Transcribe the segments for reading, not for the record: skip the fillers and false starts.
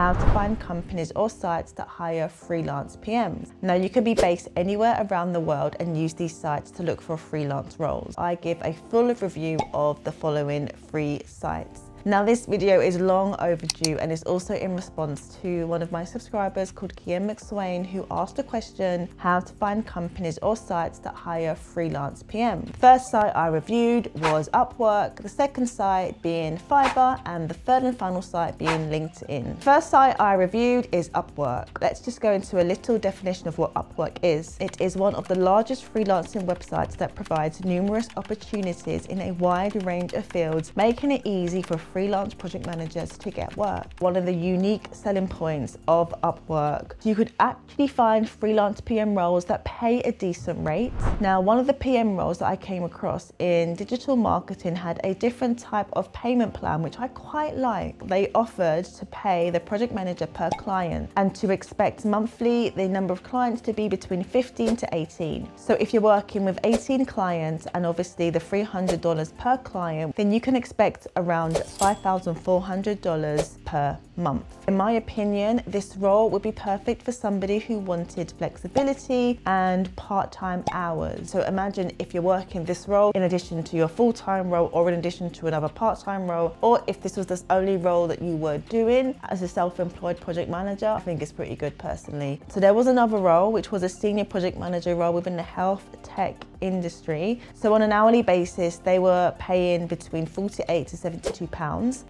how to find companies or sites that hire freelance PMs. Now, you can be based anywhere around the world and use these sites to look for freelance roles. I give a full review of the following 3 sites. Now, this video is long overdue and is also in response to one of my subscribers called Kian McSwain, who asked the question, how to find companies or sites that hire freelance PM. The first site I reviewed was Upwork, the second site being Fiverr, and the third and final site being LinkedIn. The first site I reviewed is Upwork. Let's just go into a little definition of what Upwork is. It is one of the largest freelancing websites that provides numerous opportunities in a wide range of fields, making it easy for freelance project managers to get work. One of the unique selling points of Upwork, you could actually find freelance PM roles that pay a decent rate. Now, one of the PM roles that I came across in digital marketing had a different type of payment plan, which I quite like. They offered to pay the project manager per client and to expect monthly the number of clients to be between 15 to 18. So if you're working with 18 clients and obviously the $300 per client, then you can expect around $5,400 per month. In my opinion, this role would be perfect for somebody who wanted flexibility and part-time hours. So imagine if you're working this role in addition to your full-time role or in addition to another part-time role, or if this was the only role that you were doing as a self-employed project manager, I think it's pretty good personally. So there was another role, which was a senior project manager role within the health tech industry. So on an hourly basis, they were paying between £48 to £72.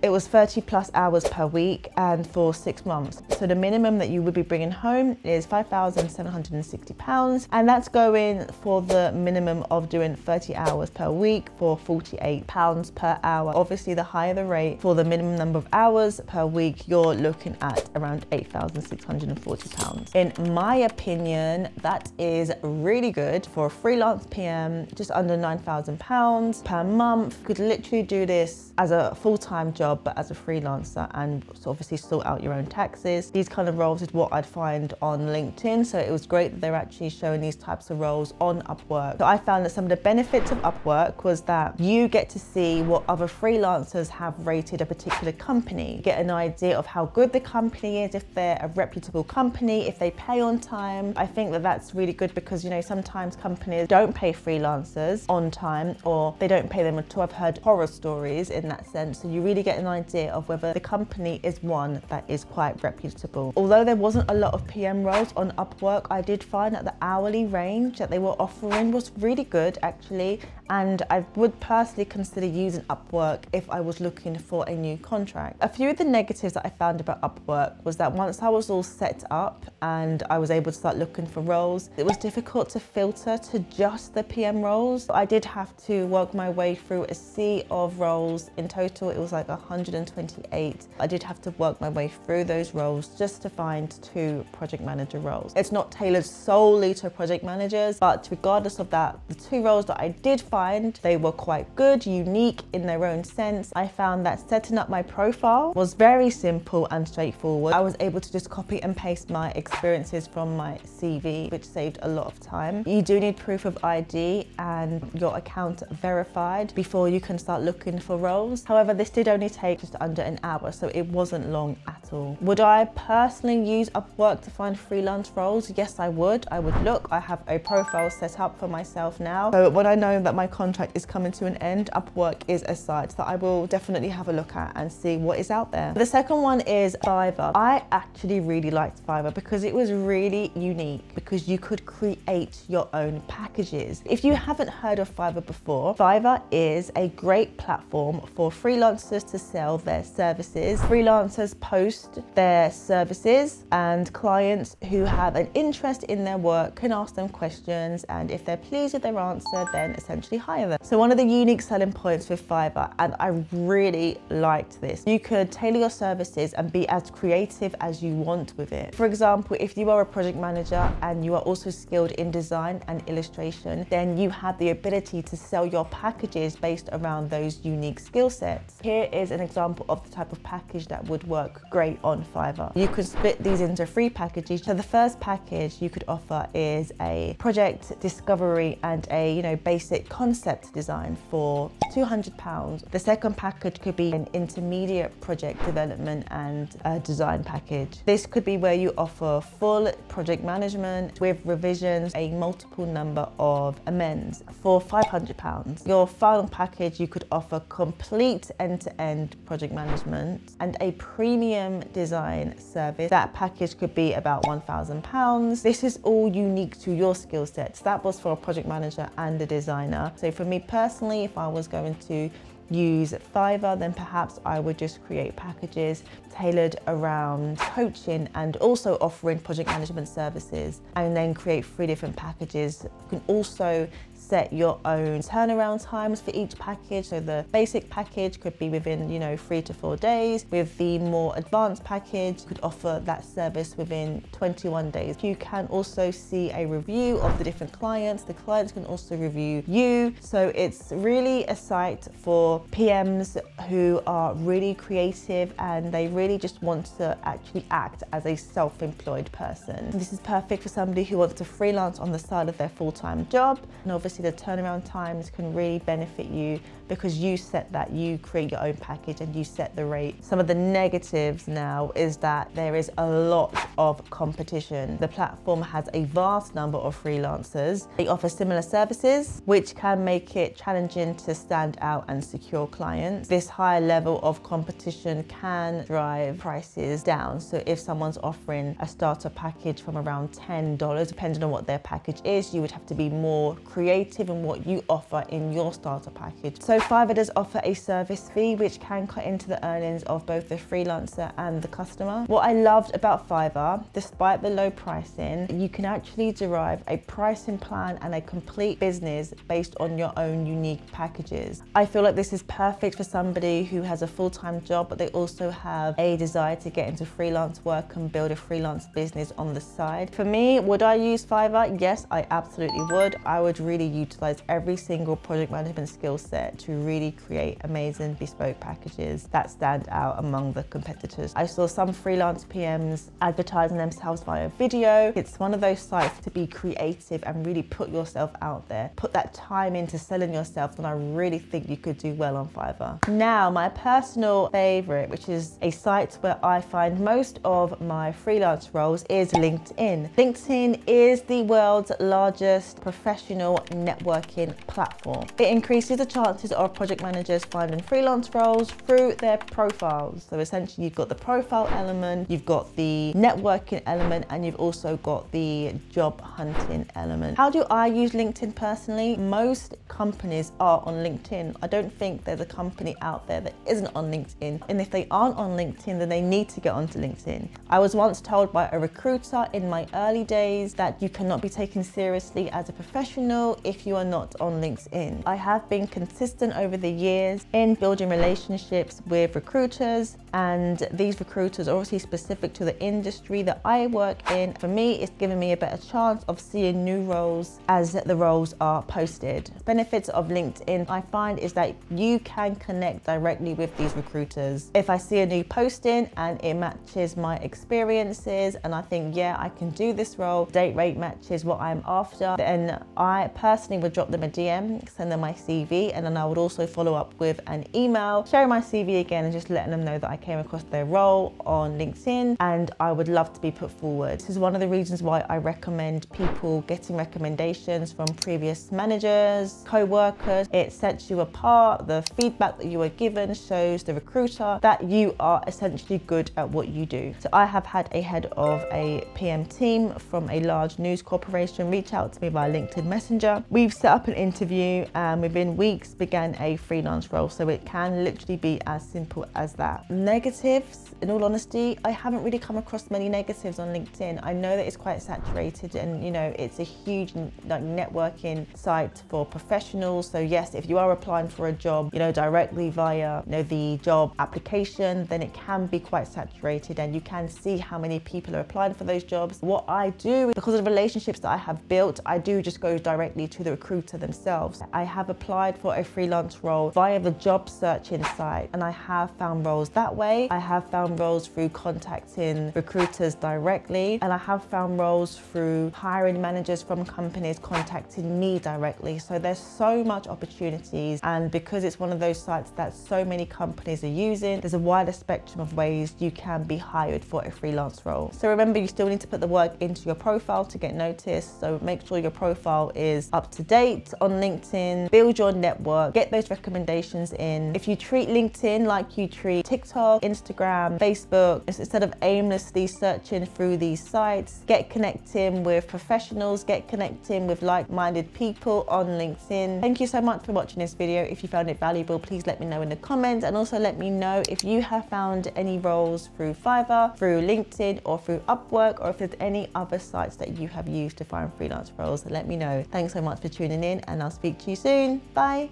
It was 30 plus hours per week and for 6 months. So the minimum that you would be bringing home is £5,760, and that's going for the minimum of doing 30 hours per week for £48 per hour. Obviously, the higher the rate for the minimum number of hours per week, you're looking at around £8,640. In my opinion, that is really good for a freelance PM, just under £9,000 per month. You could literally do this as a full-time job, but as a freelancer, and obviously sort out your own taxes. These kind of roles is what I'd find on LinkedIn. So it was great that they're actually showing these types of roles on Upwork. So I found that some of the benefits of Upwork was that you get to see what other freelancers have rated a particular company, get an idea of how good the company is, if they're a reputable company, if they pay on time. I think that that's really good because, you know, sometimes companies don't pay freelancers on time, or they don't pay them at all. I've heard horror stories in that sense. So you really get an idea of whether the company is one that is quite reputable. Although there wasn't a lot of PM roles on Upwork, I did find that the hourly range that they were offering was really good actually, and I would personally consider using Upwork if I was looking for a new contract. A few of the negatives that I found about Upwork was that once I was all set up and I was able to start looking for roles, it was difficult to filter to just the PM roles. I did have to work my way through a sea of roles. In total, it was like 128. I did have to work my way through those roles just to find 2 project manager roles. It's not tailored solely to project managers, but regardless of that, the 2 roles that I did find, they were quite good, unique in their own sense. I found that setting up my profile was very simple and straightforward. I was able to just copy and paste my experiences from my CV, which saved a lot of time. You do need proof of ID and your account verified before you can start looking for roles. However, this did only take just under an hour, so it wasn't long at all. Would I personally use Upwork to find freelance roles? Yes, I would. I would look. I have a profile set up for myself now. So when I know that my contract is coming to an end, Upwork is a site that I will definitely have a look at and see what is out there. The second one is Fiverr. I actually really liked Fiverr because it was really unique, because you could create your own packages. If you haven't heard of Fiverr before, Fiverr is a great platform for freelancers to sell their services. Freelancers post their services, and clients who have an interest in their work can ask them questions, and if they're pleased with their answer, then essentially hire them. So one of the unique selling points with Fiverr, and I really liked this, you could tailor your services and be as creative as you want with it. For example, if you are a project manager and you are also skilled in design and illustration, then you have the ability to sell your packages based around those unique skill sets. Here is an example of the type of package that would work great on Fiverr. You could split these into 3 packages. So the first package you could offer is a project discovery and a basic concept concept design for £200. The second package could be an intermediate project development and a design package. This could be where you offer full project management with revisions, a multiple number of amends for £500. Your final package, you could offer complete end-to-end project management and a premium design service. That package could be about £1,000. This is all unique to your skill sets. That was for a project manager and a designer. So for me personally, if I was going to use Fiverr, then perhaps I would just create packages tailored around coaching and also offering project management services, and then create 3 different packages. You can also set your own turnaround times for each package. So the basic package could be within 3 to 4 days. With the more advanced package, you could offer that service within 21 days. You can also see a review of the different clients. The clients can also review you. So it's really a site for PMs who are really creative and they really just want to actually act as a self-employed person. This is perfect for somebody who wants to freelance on the side of their full-time job, and obviously the turnaround times can really benefit you because you set that, you create your own package and you set the rate. Some of the negatives now is that there is a lot of competition. The platform has a vast number of freelancers. They offer similar services, which can make it challenging to stand out and secure clients. This high level of competition can drive prices down. So if someone's offering a starter package from around $10, depending on what their package is, you would have to be more creative and what you offer in your starter package. So Fiverr does offer a service fee which can cut into the earnings of both the freelancer and the customer. What I loved about Fiverr, despite the low pricing, you can actually derive a pricing plan and a complete business based on your own unique packages. I feel like this is perfect for somebody who has a full-time job, but they also have a desire to get into freelance work and build a freelance business on the side. For me, would I use Fiverr? Yes, I absolutely would. I would really utilize every single project management skill set to really create amazing bespoke packages that stand out among the competitors. I saw some freelance PMs advertising themselves via video. It's one of those sites to be creative and really put yourself out there. Put that time into selling yourself, and I really think you could do well on Fiverr. Now, my personal favorite, which is a site where I find most of my freelance roles, is LinkedIn. LinkedIn is the world's largest professional networking platform. It increases the chances of project managers finding freelance roles through their profiles. So essentially you've got the profile element, you've got the networking element, and you've also got the job hunting element. How do I use LinkedIn personally? Most companies are on LinkedIn. I don't think there's a company out there that isn't on LinkedIn. And if they aren't on LinkedIn, then they need to get onto LinkedIn. I was once told by a recruiter in my early days that you cannot be taken seriously as a professional if you are not on LinkedIn. I have been consistent over the years in building relationships with recruiters, and these recruiters are obviously specific to the industry that I work in. For me, it's given me a better chance of seeing new roles as the roles are posted. Benefits of LinkedIn I find is that you can connect directly with these recruiters. If I see a new posting and it matches my experiences and I think, yeah, I can do this role, date rate matches what I'm after, then I personally would drop them a DM, send them my CV, and then I would also follow up with an email, sharing my CV again and just letting them know that I came across their role on LinkedIn and I would love to be put forward. This is one of the reasons why I recommend people getting recommendations from previous managers, co-workers. It sets you apart. The feedback that you are given shows the recruiter that you are essentially good at what you do. So I have had a head of a PM team from a large news corporation reach out to me via LinkedIn Messenger. We've set up an interview and within weeks began a freelance role, so it can literally be as simple as that. Negatives, in all honesty, I haven't really come across many negatives on LinkedIn. I know that it's quite saturated and it's a huge networking site for professionals. So yes, if you are applying for a job, directly via the job application, then it can be quite saturated and you can see how many people are applying for those jobs. What I do, because of the relationships that I have built, I do just go directly to the recruiter themselves. I have applied for a freelance role via the job searching site and I have found roles that way. I have found roles through contacting recruiters directly, and I have found roles through hiring managers from companies contacting me directly. So there's so much opportunities, and because it's one of those sites that so many companies are using, there's a wider spectrum of ways you can be hired for a freelance role. So remember, you still need to put the work into your profile to get noticed, so make sure your profile is up to date on LinkedIn, build your network, get those recommendations in. If you treat LinkedIn like you treat TikTok, Instagram, Facebook, instead of aimlessly searching through these sites, get connecting with professionals, get connecting with like-minded people on LinkedIn. Thank you so much for watching this video. If you found it valuable, please let me know in the comments, and also let me know if you have found any roles through Fiverr, through LinkedIn, or through Upwork, or if there's any other sites that you have used to find freelance roles. Let me know. Thanks so much for tuning in, and I'll speak to you soon. Bye.